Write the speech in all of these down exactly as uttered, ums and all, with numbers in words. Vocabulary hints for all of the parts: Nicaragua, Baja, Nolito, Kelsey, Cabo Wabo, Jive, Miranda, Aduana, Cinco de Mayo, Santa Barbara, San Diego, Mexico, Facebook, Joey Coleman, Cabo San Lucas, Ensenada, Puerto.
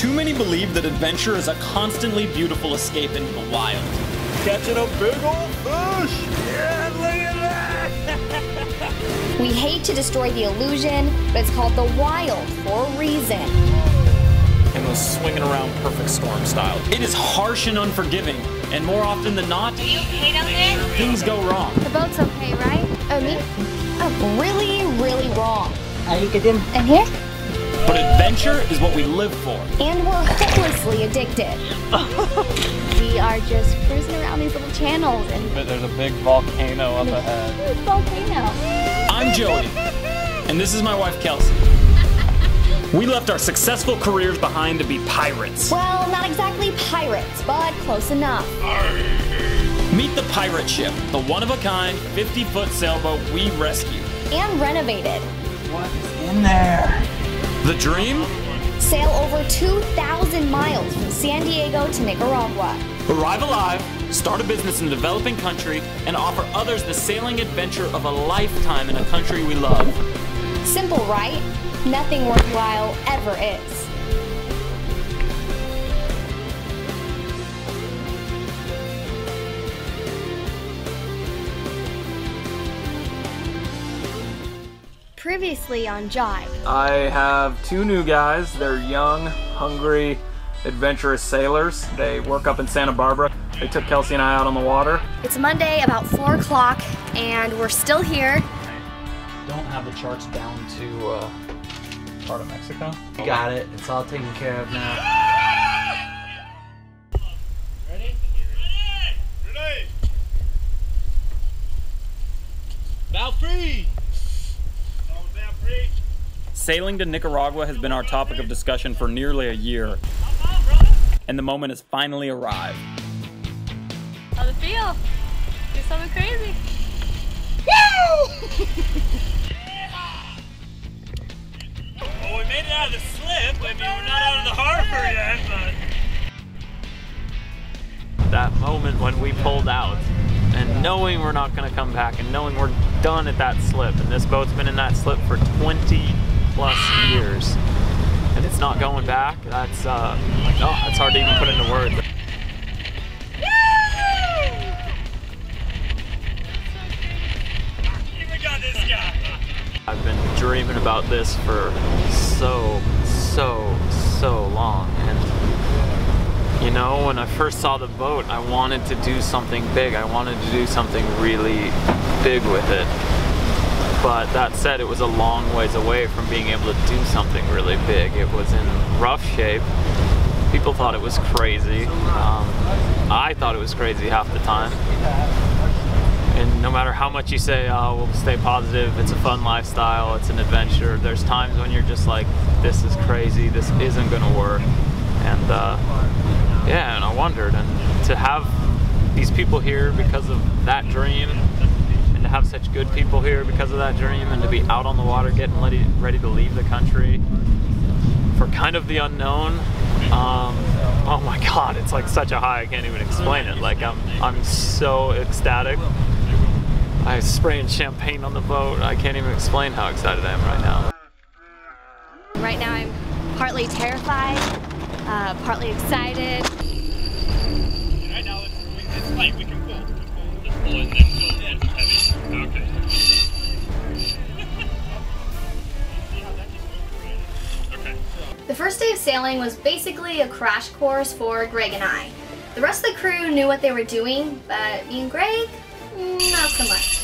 Too many believe that adventure is a constantly beautiful escape into the wild. Catching a big old fish! Yeah, look at that! We hate to destroy the illusion, but it's called the wild for a reason. And those swinging around perfect storm style. It is harsh and unforgiving, and more often than not, are you okay down there? Things go wrong. The boat's okay, right? Oh, me? Oh, really, really wrong. Are you kidding? And here? But adventure is what we live for. And we're hopelessly addicted. We are just cruising around these little channels. And but there's a big volcano up ahead. Volcano. I'm Joey, and this is my wife, Kelsey. We left our successful careers behind to be pirates. Well, not exactly pirates, but close enough. Meet the pirate ship, the one-of-a-kind fifty-foot sailboat we rescued. And renovated. What's in there? The dream? Sail over two thousand miles from San Diego to Nicaragua. Arrive alive, start a business in a developing country, and offer others the sailing adventure of a lifetime in a country we love. Simple, right? Nothing worthwhile ever is. Previously on Jive. I have two new guys. They're young, hungry, adventurous sailors. They work up in Santa Barbara. They took Kelsey and I out on the water. It's Monday, about four o'clock, and we're still here. I don't have the charts down to uh, part of Mexico. You got it. It's all taken care of now. Ready? Ready! Ready! Now free! Sailing to Nicaragua has been our topic of discussion for nearly a year, and the moment has finally arrived. How does it feel? Do something crazy. Woo! Well, we made it out of the slip. I mean, we're not out of the harbor yet, but... That moment when we pulled out, and knowing we're not gonna come back, and knowing we're done at that slip, and this boat's been in that slip for twenty plus years, and it's not going back. That's uh, no, that's hard to even put into words. I've been dreaming about this for so, so, so long, and you know, when I first saw the boat, I wanted to do something big. I wanted to do something really big with it. But that said, it was a long ways away from being able to do something really big. It was in rough shape. People thought it was crazy. Um, I thought it was crazy half the time. And no matter how much you say, oh, we'll stay positive, it's a fun lifestyle, it's an adventure, there's times when you're just like, this is crazy, this isn't gonna work. And uh, yeah, and I wondered. And to have these people here because of that dream, to have such good people here because of that dream, and to be out on the water getting ready, ready to leave the country for kind of the unknown, um, oh my god, it's like such a high, I can't even explain it. Like I'm, I'm so ecstatic. I was spraying champagne on the boat. I can't even explain how excited I am right now. Right now I'm partly terrified, uh, partly excited. Right now it's, it's light, we can pull, we can pull, let's pull it next. Okay. Okay. The first day of sailing was basically a crash course for Greg and I. The rest of the crew knew what they were doing, but me and Greg, not so much.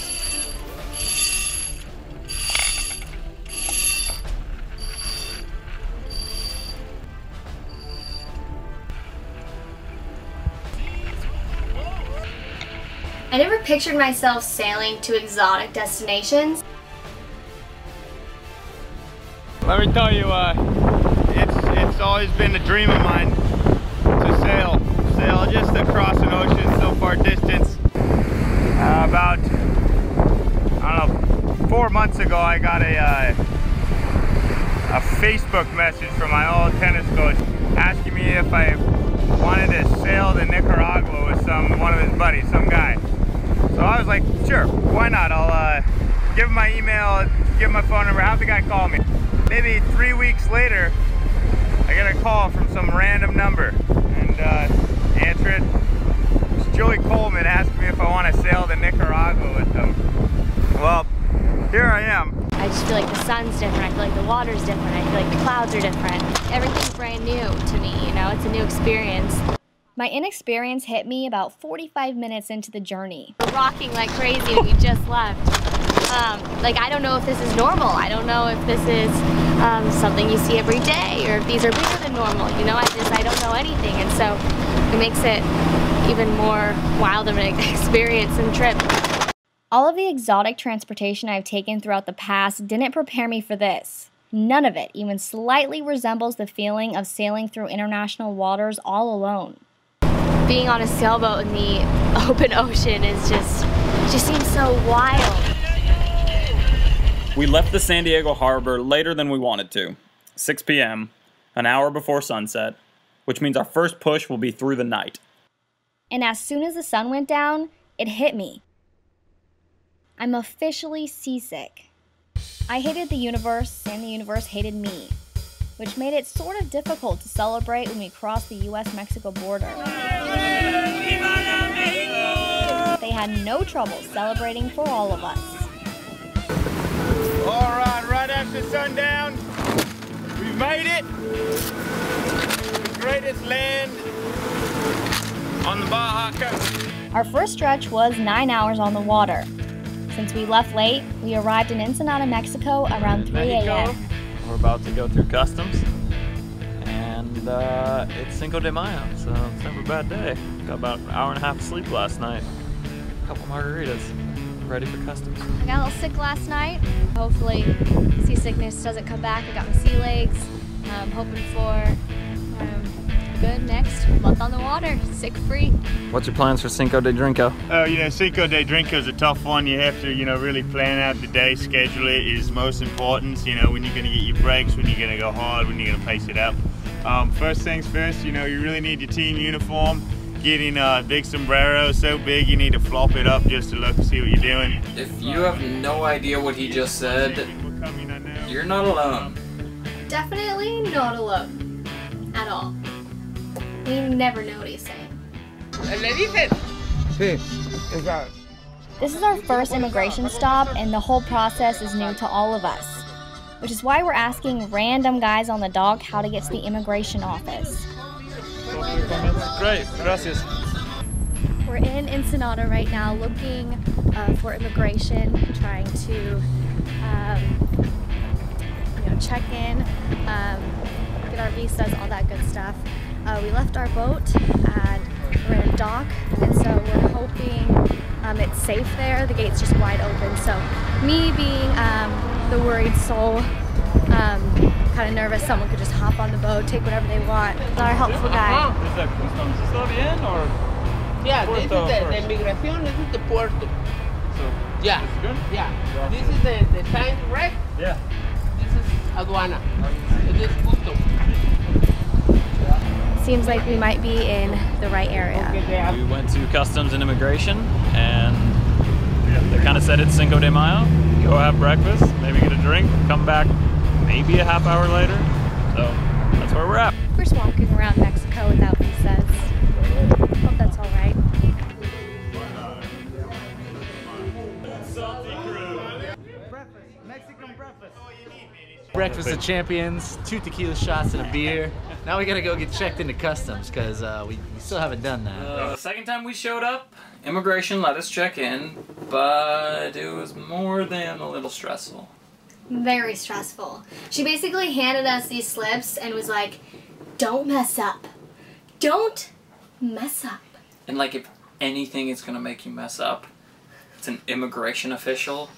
I never pictured myself sailing to exotic destinations. Let me tell you, uh, it's it's always been a dream of mine to sail, sail just across an ocean so far distance. Uh, about I don't know, four months ago, I got a uh, a Facebook message from my old tennis coach asking me if I wanted to sail to Nicaragua with some one of his buddies, some guy. So I was like, sure, why not? I'll uh, give him my email, give him my phone number, have the guy call me. Maybe three weeks later, I get a call from some random number and uh, answer it. It's Joey Coleman asking me if I want to sail to Nicaragua with them. Well, here I am. I just feel like the sun's different, I feel like the water's different, I feel like the clouds are different. Everything's brand new to me, you know, it's a new experience. My inexperience hit me about forty-five minutes into the journey. We're rocking like crazy and we just left. Um, like, I don't know if this is normal. I don't know if this is um, something you see every day or if these are bigger than normal. You know, I just, I don't know anything. And so it makes it even more wild of an experience and trip. All of the exotic transportation I've taken throughout the past didn't prepare me for this. None of it even slightly resembles the feeling of sailing through international waters all alone. Being on a sailboat in the open ocean is just, just seems so wild. We left the San Diego harbor later than we wanted to, six p m, an hour before sunset, which means our first push will be through the night. And as soon as the sun went down, it hit me. I'm officially seasick. I hated the universe, and the universe hated me, which made it sort of difficult to celebrate when we crossed the U S Mexico border. They had no trouble celebrating for all of us. All right, right after sundown, we made it. The greatest land on the Baja coast. Our first stretch was nine hours on the water. Since we left late, we arrived in Ensenada, Mexico around three a m We're about to go through customs, and uh, it's Cinco de Mayo, so it's never a bad day. Got about an hour and a half of sleep last night, a couple margaritas, ready for customs. I got a little sick last night. Hopefully seasickness doesn't come back. I got my sea legs. I'm hoping for um, a good next month on the water, sick-free. What's your plans for Cinco de Drinko? Oh, you know, Cinco de Drinko is a tough one. You have to, you know, really plan out the day, schedule it is most important. You know, when you're going to get your breaks, when you're going to go hard, when you're going to pace it up. Um, first things first, you know, you really need your team uniform. Getting a big sombrero, so big you need to flop it up just to look and see what you're doing. If you have no idea what he just said, you're not alone. Definitely not alone. At all. We never know what he's saying. This is our first immigration stop and the whole process is new to all of us. Which is why we're asking random guys on the dock how to get to the immigration office. Great, gracias. We're in Ensenada right now looking uh, for immigration, trying to um, you know, check in, um, get our visas, all that good stuff. Uh, we left our boat and we're at a dock, and so we're hoping um, it's safe there. The gate's just wide open, so me being um, the worried soul, um, kind of nervous someone could just hop on the boat, take whatever they want. Our helpful guy. Is that customs custodian or? Yeah, Puerto this is the, the immigration, this is the Puerto. So, yeah. This is good? Yeah. Yeah. This is the, the sign, right? Yeah. This is Aduana. This is customs. Seems like we might be in the right area. We went to customs and immigration and they kind of said it's Cinco de Mayo. Go have breakfast, maybe get a drink, come back. Maybe a half hour later, so that's where we're at. We're just walking around Mexico without visas. Hope that's all right. Breakfast, Mexican breakfast. Breakfast of champions, two tequila shots and a beer. Now we gotta go get checked into customs because uh, we, we still haven't done that. Uh, the second time we showed up, immigration let us check in, but it was more than a little stressful. Very stressful. She basically handed us these slips and was like, don't mess up. Don't mess up. And like, if anything is going to make you mess up, it's an immigration official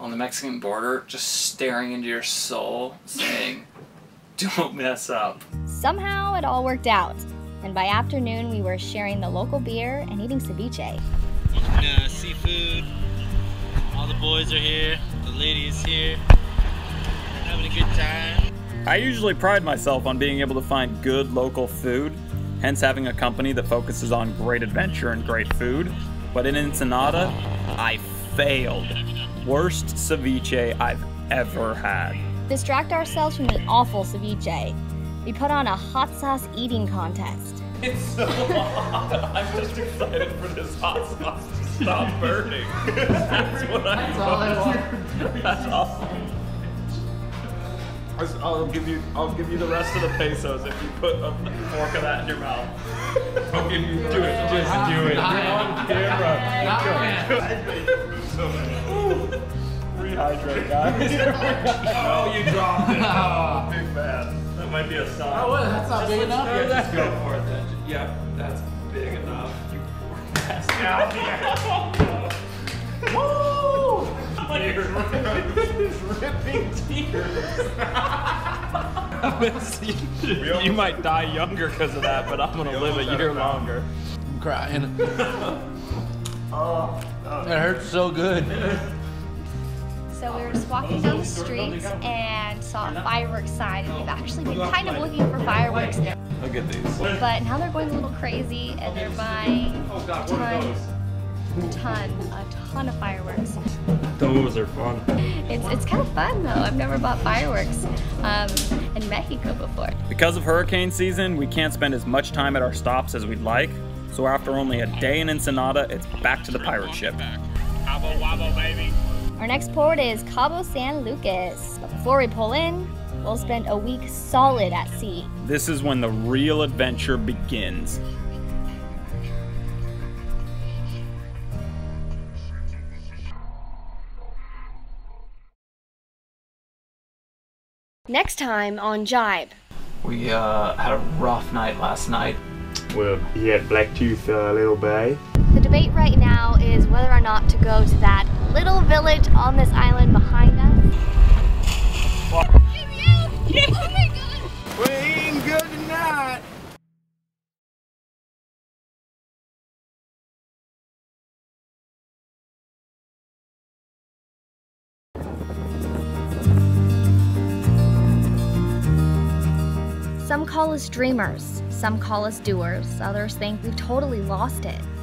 on the Mexican border just staring into your soul saying, don't mess up. Somehow it all worked out. And by afternoon, we were sharing the local beer and eating ceviche. And, uh, seafood. All the boys are here. The ladies here. Having a good time. I usually pride myself on being able to find good local food, hence having a company that focuses on great adventure and great food. But in Ensenada, I failed. Worst ceviche I've ever had. Distract ourselves from the awful ceviche. We put on a hot sauce eating contest. It's so hot. I'm just excited for this hot sauce to stop burning. That's what I That's all I want. That's awesome. I'll give you. I'll give you the rest of the pesos if you put a fork of that in your mouth. I'll give you. Do it. Just do it. You're on camera. Rehydrate, guys. Oh, you dropped it. Oh, big man. That might be a sign. Oh, well, that's not just big enough. Yeah, just go for it then. Yeah, that's big enough. You forecast out here. Woo! Tears. Ripping tears. You, you might die younger because of that, but I'm going to live a year longer. I'm crying. Oh, it hurts so good. So we were just walking down the streets and saw a fireworks sign, and we've actually been kind of looking for fireworks. Look at these. But now they're going a little crazy, and they're buying a ton, a ton, a ton of fireworks. Those are fun. It's, it's kind of fun, though. I've never bought fireworks um, in Mexico before. Because of hurricane season, we can't spend as much time at our stops as we'd like. So after only a day in Ensenada, it's back to the pirate ship. Cabo Wabo, baby. Our next port is Cabo San Lucas. But before we pull in, we'll spend a week solid at sea. This is when the real adventure begins. Next time on Jive. We uh, had a rough night last night. Well, he had Blacktooth uh, Little Bay. The debate right now is whether or not to go to that little village on this island behind us. Oh my God! We're eating good tonight! Some call us dreamers, some call us doers, others think we've totally lost it.